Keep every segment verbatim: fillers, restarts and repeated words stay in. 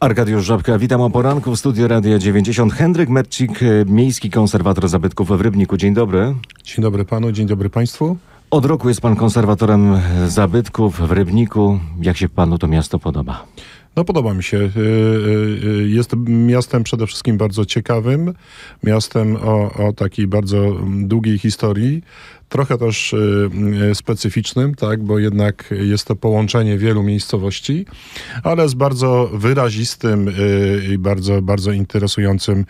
Arkadiusz Żabka, witam o poranku w studiu Radia dziewięćdziesiąt. Henryk Mercik, miejski konserwator zabytków w Rybniku. Dzień dobry. Dzień dobry panu, dzień dobry państwu. Od roku jest pan konserwatorem zabytków w Rybniku. Jak się panu to miasto podoba? No podoba mi się. Jest miastem przede wszystkim bardzo ciekawym, miastem o, o takiej bardzo długiej historii, trochę też specyficznym, tak, bo jednak jest to połączenie wielu miejscowości, ale z bardzo wyrazistym i bardzo, bardzo interesującym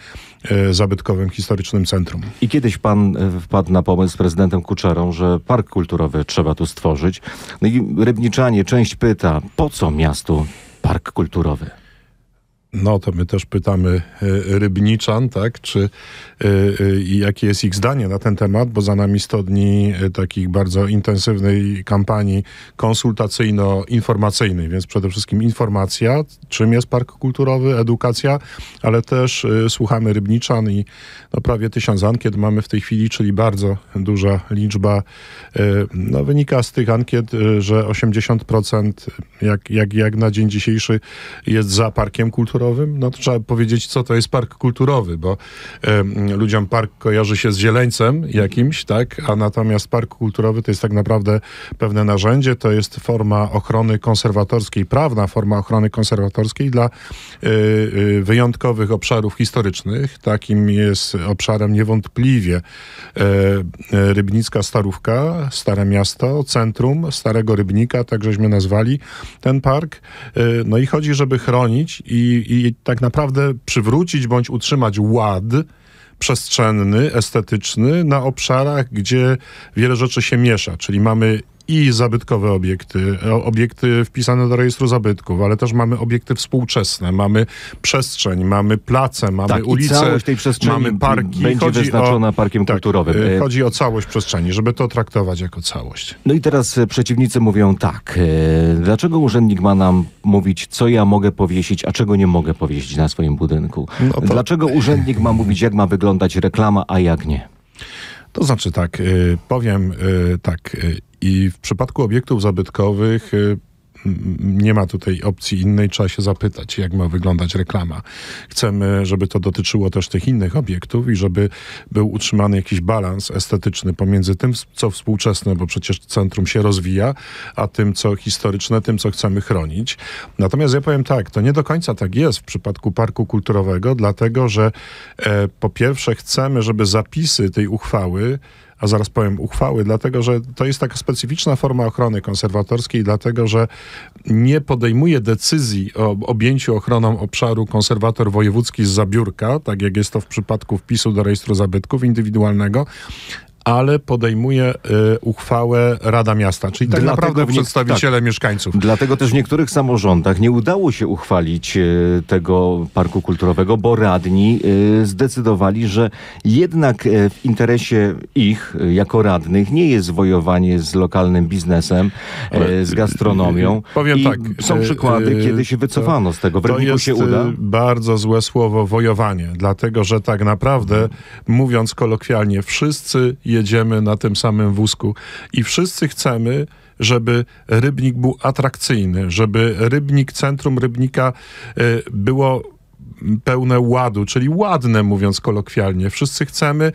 zabytkowym, historycznym centrum. I kiedyś pan wpadł na pomysł z prezydentem Kuczerą, że park kulturowy trzeba tu stworzyć. No i rybniczanie, część pyta, po co miastu park kulturowy? No to my też pytamy rybniczan, tak, czy i jakie jest ich zdanie na ten temat, bo za nami sto dni takich bardzo intensywnej kampanii konsultacyjno-informacyjnej, więc przede wszystkim informacja, czym jest park kulturowy, edukacja, ale też słuchamy rybniczan i no, prawie tysiąc ankiet mamy w tej chwili, czyli bardzo duża liczba. No, wynika z tych ankiet, że osiemdziesiąt procent jak, jak, jak na dzień dzisiejszy jest za parkiem kulturowym. No to trzeba powiedzieć, co to jest park kulturowy, bo y, ludziom park kojarzy się z zieleńcem jakimś, tak, a natomiast park kulturowy to jest tak naprawdę pewne narzędzie, to jest forma ochrony konserwatorskiej, prawna forma ochrony konserwatorskiej dla y, y, wyjątkowych obszarów historycznych. Takim jest obszarem niewątpliwie y, y, Rybnicka Starówka, Stare Miasto, centrum Starego Rybnika, tak żeśmy nazwali ten park. Y, no i chodzi, żeby chronić i i tak naprawdę przywrócić bądź utrzymać ład przestrzenny, estetyczny na obszarach, gdzie wiele rzeczy się miesza, czyli mamy i zabytkowe obiekty, obiekty wpisane do rejestru zabytków, ale też mamy obiekty współczesne, mamy przestrzeń, mamy place, mamy tak, ulice, i całość tej przestrzeni mamy parki. Będzie chodzi wyznaczona o, parkiem tak, kulturowym. Chodzi o całość przestrzeni, żeby to traktować jako całość. No i teraz przeciwnicy mówią tak, dlaczego urzędnik ma nam mówić, co ja mogę powiesić, a czego nie mogę powiesić na swoim budynku? No to... Dlaczego urzędnik ma mówić, jak ma wyglądać reklama, a jak nie? To znaczy tak, powiem tak, i w przypadku obiektów zabytkowych nie ma tutaj opcji innej, trzeba się zapytać, jak ma wyglądać reklama. Chcemy, żeby to dotyczyło też tych innych obiektów i żeby był utrzymany jakiś balans estetyczny pomiędzy tym, co współczesne, bo przecież centrum się rozwija, a tym, co historyczne, tym, co chcemy chronić. Natomiast ja powiem tak, to nie do końca tak jest w przypadku parku kulturowego, dlatego, że e, po pierwsze chcemy, żeby zapisy tej uchwały, a zaraz powiem uchwały, dlatego, że to jest taka specyficzna forma ochrony konserwatorskiej, dlatego, że nie podejmuje decyzji o objęciu ochroną obszaru konserwator wojewódzki z zabiórka, tak jak jest to w przypadku wpisu do rejestru zabytków indywidualnego, ale podejmuje y, uchwałę Rada Miasta, czyli tak dlatego naprawdę przedstawiciele tak, mieszkańców. Dlatego też w niektórych samorządach nie udało się uchwalić y, tego parku kulturowego, bo radni y, zdecydowali, że jednak y, w interesie ich, y, jako radnych, nie jest wojowanie z lokalnym biznesem, y, z gastronomią. Powiem I tak, są przykłady, y, y, kiedy się wycofano to, z tego. W Rybniku się uda. Bardzo złe słowo wojowanie, dlatego, że tak naprawdę, mówiąc kolokwialnie, wszyscy jedziemy na tym samym wózku i wszyscy chcemy, żeby Rybnik był atrakcyjny, żeby Rybnik, centrum Rybnika było pełne ładu, czyli ładne, mówiąc kolokwialnie. Wszyscy chcemy,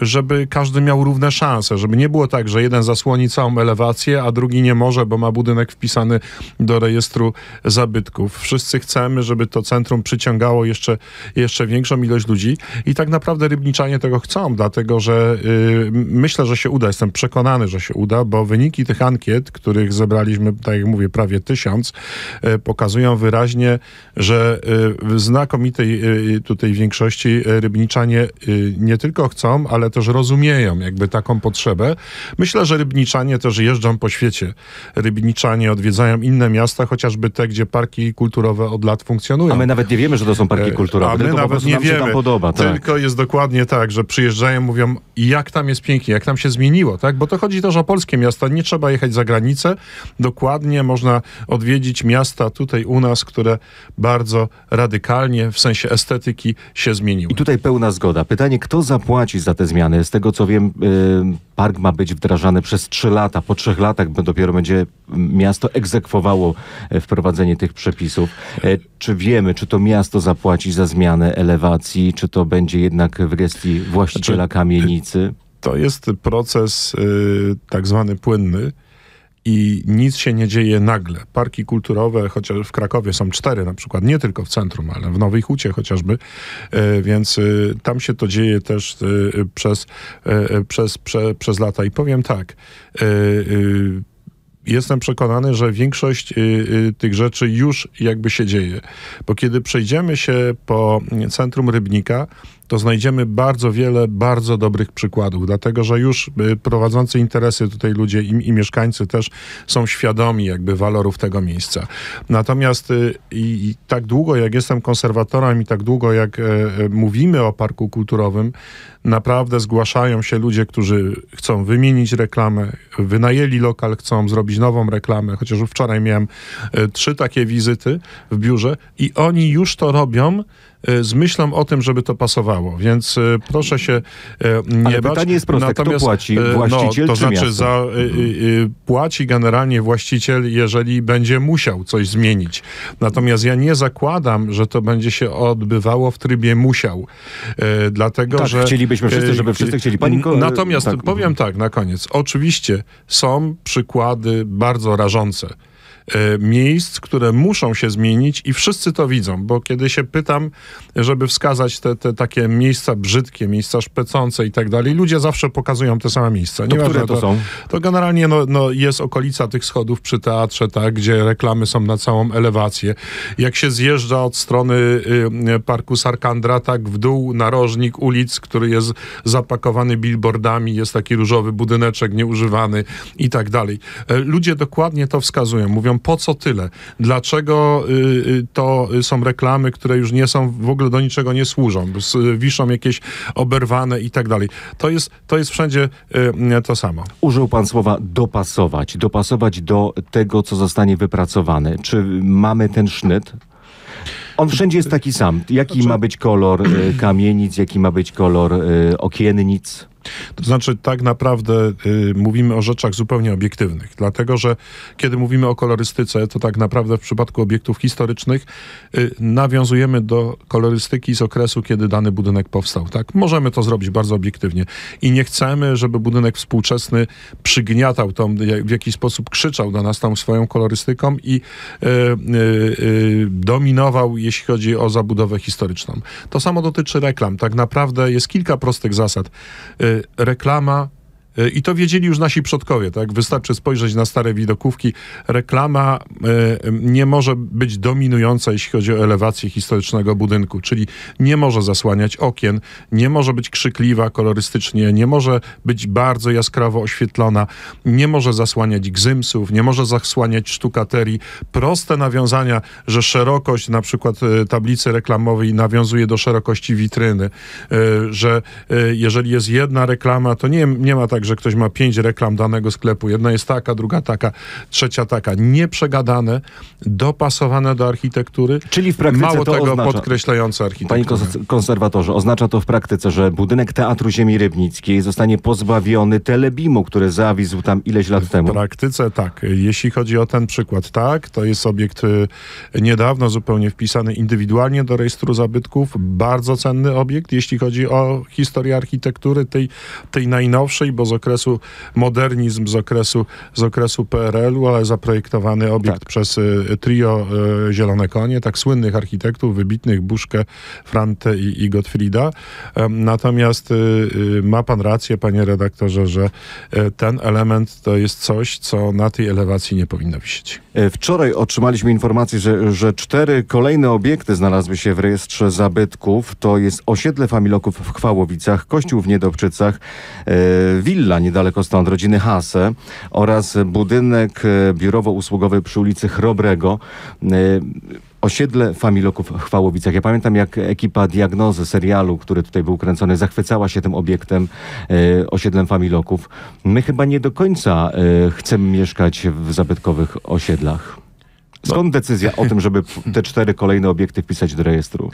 żeby każdy miał równe szanse, żeby nie było tak, że jeden zasłoni całą elewację, a drugi nie może, bo ma budynek wpisany do rejestru zabytków. Wszyscy chcemy, żeby to centrum przyciągało jeszcze, jeszcze większą ilość ludzi i tak naprawdę rybniczanie tego chcą, dlatego, że myślę, że się uda. Jestem przekonany, że się uda, bo wyniki tych ankiet, których zebraliśmy, tak jak mówię, prawie tysiąc, pokazują wyraźnie, że w znakomitej tutaj większości rybniczanie nie tylko chcą, ale też rozumieją jakby taką potrzebę. Myślę, że rybniczanie też jeżdżą po świecie. Rybniczanie odwiedzają inne miasta, chociażby te, gdzie parki kulturowe od lat funkcjonują. A my nawet nie wiemy, że to są parki kulturowe. A my nawet nie wiemy, tam podoba, tak. Tylko jest dokładnie tak, że przyjeżdżają, mówią, jak tam jest pięknie, jak tam się zmieniło, tak? Bo to chodzi też o polskie miasta, nie trzeba jechać za granicę. Dokładnie można odwiedzić miasta tutaj u nas, które bardzo radykalnie realnie w sensie estetyki się zmieniły. I tutaj pełna zgoda. Pytanie, kto zapłaci za te zmiany? Z tego co wiem, yy, park ma być wdrażany przez trzy lata. Po trzech latach dopiero będzie miasto egzekwowało wprowadzenie tych przepisów. Yy, czy wiemy, czy to miasto zapłaci za zmianę elewacji, czy to będzie jednak w gestii właściciela kamienicy? To jest proces yy, tak zwany płynny. I nic się nie dzieje nagle. Parki kulturowe, chociaż w Krakowie są cztery na przykład, nie tylko w centrum, ale w Nowej Hucie chociażby, więc tam się to dzieje też przez, przez, prze, przez lata. I powiem tak, jestem przekonany, że większość tych rzeczy już jakby się dzieje, bo kiedy przejdziemy się po centrum Rybnika, to znajdziemy bardzo wiele bardzo dobrych przykładów, dlatego że już prowadzący interesy tutaj ludzie i, i mieszkańcy też są świadomi jakby walorów tego miejsca. Natomiast i, i tak długo jak jestem konserwatorem i tak długo jak e, mówimy o parku kulturowym, naprawdę zgłaszają się ludzie, którzy chcą wymienić reklamę, wynajęli lokal, chcą zrobić nową reklamę, chociaż wczoraj miałem e, trzy takie wizyty w biurze i oni już to robią z myślą o tym, żeby to pasowało. Więc y, proszę się y, nie Ale bać. Pytanie jest proste. Natomiast, kto płaci? Właściciel no, to czy znaczy miasto? Za, y, y, płaci generalnie właściciel, jeżeli będzie musiał coś zmienić. Natomiast ja nie zakładam, że to będzie się odbywało w trybie musiał. Y, dlatego, tak, że... chcielibyśmy wszyscy, żeby wszyscy chcieli. Pani... Natomiast tak. powiem tak na koniec. Oczywiście są przykłady bardzo rażące miejsc, które muszą się zmienić i wszyscy to widzą, bo kiedy się pytam, żeby wskazać te, te takie miejsca brzydkie, miejsca szpecące i tak dalej, ludzie zawsze pokazują te same miejsca. Nie to które to, to są? To generalnie no, no jest okolica tych schodów przy teatrze, tak, gdzie reklamy są na całą elewację. Jak się zjeżdża od strony y, parku Sarkandra, tak w dół narożnik ulic, który jest zapakowany billboardami, jest taki różowy budyneczek nieużywany i tak dalej. Ludzie dokładnie to wskazują. Mówią, po co tyle? Dlaczego y, to są reklamy, które już nie są, w ogóle do niczego nie służą? Wiszą jakieś oberwane i tak dalej. To jest, to jest wszędzie y, to samo. Użył pan słowa dopasować. Dopasować do tego, co zostanie wypracowane. Czy mamy ten sznyt? On wszędzie jest taki sam. Jaki znaczy... ma być kolor y, kamienic? Jaki ma być kolor y, okiennic? To znaczy tak naprawdę y, mówimy o rzeczach zupełnie obiektywnych, dlatego że kiedy mówimy o kolorystyce, to tak naprawdę w przypadku obiektów historycznych y, nawiązujemy do kolorystyki z okresu, kiedy dany budynek powstał. Tak? Możemy to zrobić bardzo obiektywnie i nie chcemy, żeby budynek współczesny przygniatał tą, w jakiś sposób krzyczał do nas tą swoją kolorystyką i y, y, y, dominował, jeśli chodzi o zabudowę historyczną. To samo dotyczy reklam. Tak naprawdę jest kilka prostych zasad. Y, Reklama, i to wiedzieli już nasi przodkowie, tak? Wystarczy spojrzeć na stare widokówki. Reklama nie może być dominująca, jeśli chodzi o elewację historycznego budynku, czyli nie może zasłaniać okien, nie może być krzykliwa kolorystycznie, nie może być bardzo jaskrawo oświetlona, nie może zasłaniać gzymsów, nie może zasłaniać sztukaterii. Proste nawiązania, że szerokość na przykład tablicy reklamowej nawiązuje do szerokości witryny, że jeżeli jest jedna reklama, to nie, nie ma tak, że ktoś ma pięć reklam danego sklepu. Jedna jest taka, druga taka, trzecia taka. Nieprzegadane, dopasowane do architektury. Czyli w praktyce mało to tego oznacza, podkreślające architekturę. Panie konserwatorze, oznacza to w praktyce, że budynek Teatru Ziemi Rybnickiej zostanie pozbawiony telebimu, który zawisł tam ileś lat temu. W praktyce tak. Jeśli chodzi o ten przykład, tak. To jest obiekt niedawno zupełnie wpisany indywidualnie do rejestru zabytków. Bardzo cenny obiekt, jeśli chodzi o historię architektury, tej, tej najnowszej, bo z okresu modernizm, z okresu, z okresu P R L u, ale zaprojektowany obiekt tak. przez y, trio y, Zielone Konie, tak słynnych architektów, wybitnych, Buszkę, Frantę i, i Gottfrieda. Y, natomiast y, y, ma pan rację, panie redaktorze, że y, ten element to jest coś, co na tej elewacji nie powinno wisieć. Wczoraj otrzymaliśmy informację, że, że cztery kolejne obiekty znalazły się w rejestrze zabytków. To jest osiedle Familoków w Chwałowicach, kościół w Niedobczycach, y, willa niedaleko stąd rodziny Hase oraz budynek biurowo-usługowy przy ulicy Chrobrego. Osiedle Familoków w Chwałowicach. Ja pamiętam, jak ekipa Diagnozy serialu, który tutaj był kręcony, zachwycała się tym obiektem, y, osiedlem Familoków. My chyba nie do końca y, chcemy mieszkać w zabytkowych osiedlach. Skąd no. decyzja o tym, żeby te cztery kolejne obiekty wpisać do rejestru?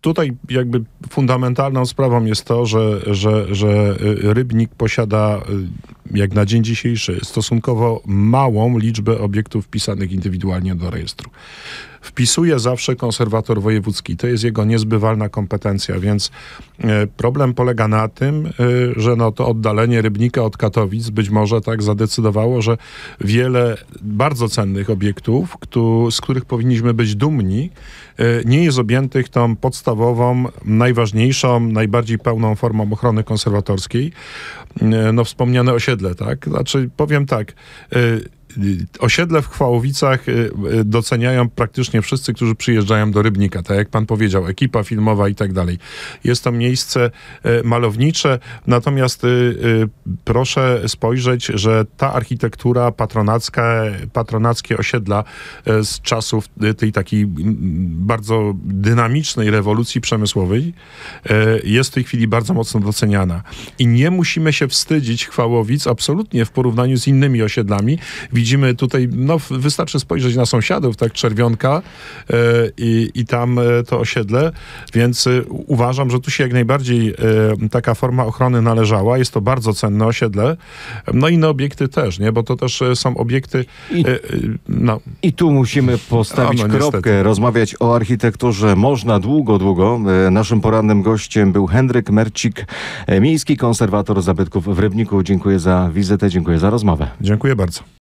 Tutaj jakby fundamentalną sprawą jest to, że, że, że Rybnik posiada, jak na dzień dzisiejszy, stosunkowo małą liczbę obiektów wpisanych indywidualnie do rejestru. Wpisuje zawsze konserwator wojewódzki. To jest jego niezbywalna kompetencja, więc problem polega na tym, że no to oddalenie Rybnika od Katowic być może tak zadecydowało, że wiele bardzo cennych obiektów, z których powinniśmy być dumni, nie jest objętych tą podstawową, najważniejszą, najbardziej pełną formą ochrony konserwatorskiej. No wspomniane osiedle, tak? Znaczy powiem tak, osiedle w Chwałowicach doceniają praktycznie wszyscy, którzy przyjeżdżają do Rybnika, tak jak pan powiedział, ekipa filmowa i tak dalej. Jest to miejsce malownicze, natomiast proszę spojrzeć, że ta architektura patronacka, patronackie osiedla z czasów tej takiej bardzo dynamicznej rewolucji przemysłowej jest w tej chwili bardzo mocno doceniana. I nie musimy się wstydzić Chwałowic absolutnie w porównaniu z innymi osiedlami. Widzimy tutaj, no wystarczy spojrzeć na sąsiadów, tak, Czerwionka yy, i tam yy, to osiedle, więc yy, uważam, że tu się jak najbardziej yy, taka forma ochrony należała. Jest to bardzo cenne osiedle. No i inne obiekty też, nie? Bo to też yy, są obiekty... Yy, yy, no. I tu musimy postawić no, no, kropkę, niestety. Rozmawiać o architekturze można długo, długo. Yy, naszym porannym gościem był Henryk Mercik, yy, miejski konserwator zabytków w Rybniku. Dziękuję za wizytę, dziękuję za rozmowę. Dziękuję bardzo.